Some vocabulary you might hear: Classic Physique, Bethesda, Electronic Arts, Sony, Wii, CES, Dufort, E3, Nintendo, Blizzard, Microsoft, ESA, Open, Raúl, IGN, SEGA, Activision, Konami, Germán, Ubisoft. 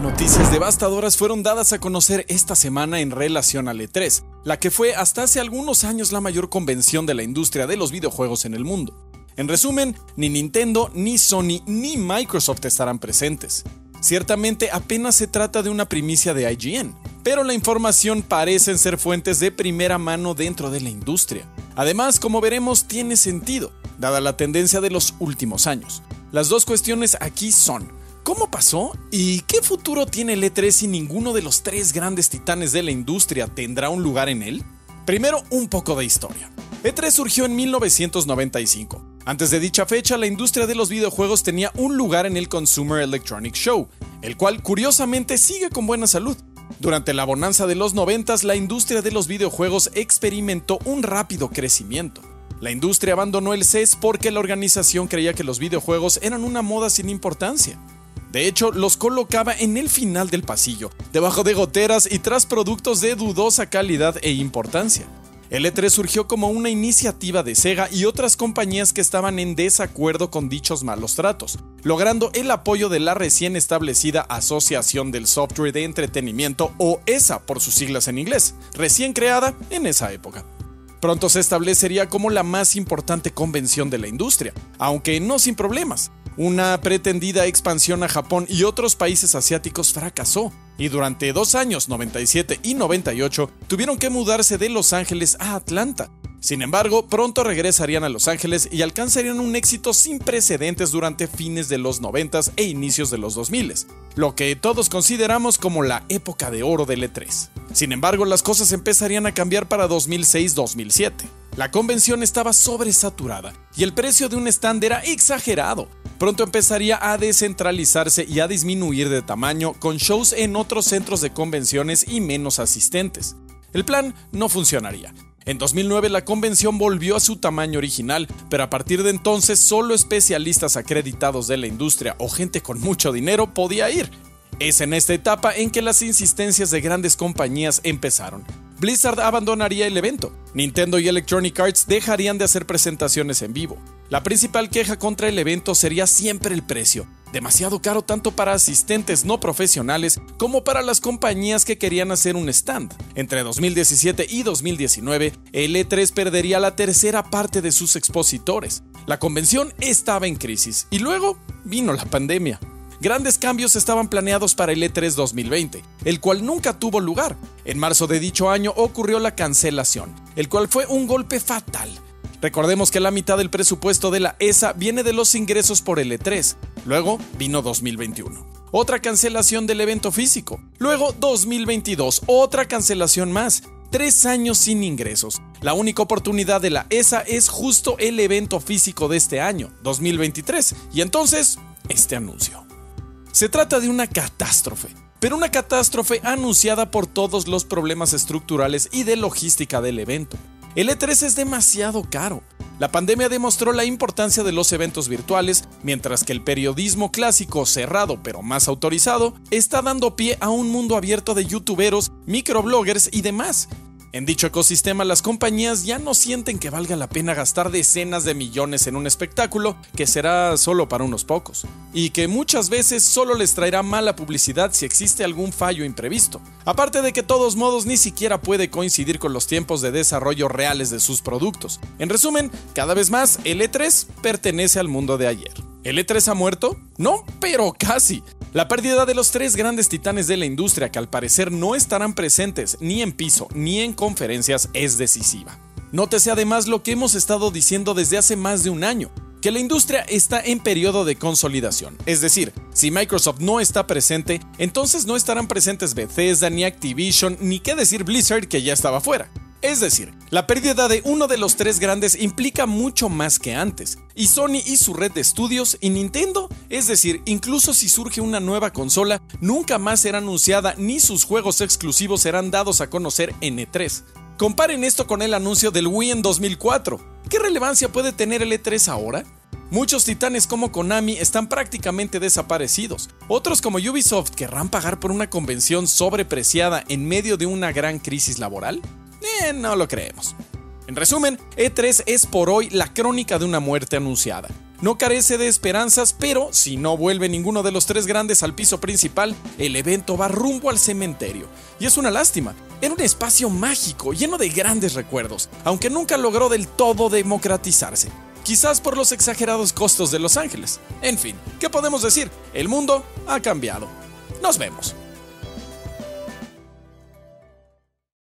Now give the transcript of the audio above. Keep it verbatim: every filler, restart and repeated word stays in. Noticias devastadoras fueron dadas a conocer esta semana en relación al E tres, la que fue hasta hace algunos años la mayor convención de la industria de los videojuegos en el mundo. En resumen, ni Nintendo, ni Sony, ni Microsoft estarán presentes. Ciertamente apenas se trata de una primicia de I G N, pero la información parecen ser fuentes de primera mano dentro de la industria. Además, como veremos, tiene sentido, dada la tendencia de los últimos años. Las dos cuestiones aquí son: ¿cómo pasó? ¿Y qué futuro tiene el E tres si ninguno de los tres grandes titanes de la industria tendrá un lugar en él? Primero, un poco de historia. E tres surgió en mil novecientos noventa y cinco. Antes de dicha fecha, la industria de los videojuegos tenía un lugar en el Consumer Electronic Show, el cual curiosamente sigue con buena salud. Durante la bonanza de los noventas, la industria de los videojuegos experimentó un rápido crecimiento. La industria abandonó el C E S porque la organización creía que los videojuegos eran una moda sin importancia. De hecho, los colocaba en el final del pasillo, debajo de goteras y tras productos de dudosa calidad e importancia. El E tres surgió como una iniciativa de SEGA y otras compañías que estaban en desacuerdo con dichos malos tratos, logrando el apoyo de la recién establecida Asociación del Software de Entretenimiento, o E S A por sus siglas en inglés, recién creada en esa época. Pronto se establecería como la más importante convención de la industria, aunque no sin problemas. Una pretendida expansión a Japón y otros países asiáticos fracasó, y durante dos años, noventa y siete y noventa y ocho, tuvieron que mudarse de Los Ángeles a Atlanta. Sin embargo, pronto regresarían a Los Ángeles y alcanzarían un éxito sin precedentes durante fines de los noventas e inicios de los dos miles, lo que todos consideramos como la época de oro del E tres. Sin embargo, las cosas empezarían a cambiar para dos mil seis dos mil siete. La convención estaba sobresaturada y el precio de un stand era exagerado. Pronto empezaría a descentralizarse y a disminuir de tamaño, con shows en otros centros de convenciones y menos asistentes. El plan no funcionaría. En dos mil nueve la convención volvió a su tamaño original, pero a partir de entonces solo especialistas acreditados de la industria o gente con mucho dinero podía ir. Es en esta etapa en que las insistencias de grandes compañías empezaron. Blizzard abandonaría el evento. Nintendo y Electronic Arts dejarían de hacer presentaciones en vivo. La principal queja contra el evento sería siempre el precio, demasiado caro tanto para asistentes no profesionales como para las compañías que querían hacer un stand. Entre dos mil diecisiete y dos mil diecinueve, el E tres perdería la tercera parte de sus expositores. La convención estaba en crisis y luego vino la pandemia. Grandes cambios estaban planeados para el E tres dos mil veinte, el cual nunca tuvo lugar. En marzo de dicho año ocurrió la cancelación, el cual fue un golpe fatal. Recordemos que la mitad del presupuesto de la E S A viene de los ingresos por el E tres. Luego vino dos mil veintiuno. Otra cancelación del evento físico. Luego dos mil veintidós, otra cancelación más. Tres años sin ingresos. La única oportunidad de la E S A es justo el evento físico de este año, dos mil veintitrés, y entonces este anuncio. Se trata de una catástrofe, pero una catástrofe anunciada por todos los problemas estructurales y de logística del evento. El E tres es demasiado caro. La pandemia demostró la importancia de los eventos virtuales, mientras que el periodismo clásico, cerrado pero más autorizado, está dando pie a un mundo abierto de youtuberos, microbloggers y demás. En dicho ecosistema, las compañías ya no sienten que valga la pena gastar decenas de millones en un espectáculo que será solo para unos pocos, y que muchas veces solo les traerá mala publicidad si existe algún fallo imprevisto, aparte de que de todos modos ni siquiera puede coincidir con los tiempos de desarrollo reales de sus productos. En resumen, cada vez más el E tres pertenece al mundo de ayer. ¿El E tres ha muerto? No, pero casi. La pérdida de los tres grandes titanes de la industria, que al parecer no estarán presentes ni en piso ni en conferencias, es decisiva. Nótese además lo que hemos estado diciendo desde hace más de un año, que la industria está en periodo de consolidación. Es decir, si Microsoft no está presente, entonces no estarán presentes Bethesda, ni Activision, ni qué decir Blizzard, que ya estaba fuera. Es decir, la pérdida de uno de los tres grandes implica mucho más que antes, y Sony y su red de estudios, y Nintendo, es decir, incluso si surge una nueva consola, nunca más será anunciada ni sus juegos exclusivos serán dados a conocer en E tres. Comparen esto con el anuncio del Wii en dos mil cuatro. ¿Qué relevancia puede tener el E tres ahora? Muchos titanes como Konami están prácticamente desaparecidos. Otros como Ubisoft querrán pagar por una convención sobrepreciada en medio de una gran crisis laboral. Eh, no lo creemos. En resumen, E tres es por hoy la crónica de una muerte anunciada. no carece de esperanzas, pero si no vuelve ninguno de los tres grandes al piso principal, el evento va rumbo al cementerio. Y es una lástima, era un espacio mágico, lleno de grandes recuerdos, aunque nunca logró del todo democratizarse. Quizás por los exagerados costos de Los Ángeles. En fin, ¿qué podemos decir? El mundo ha cambiado. Nos vemos.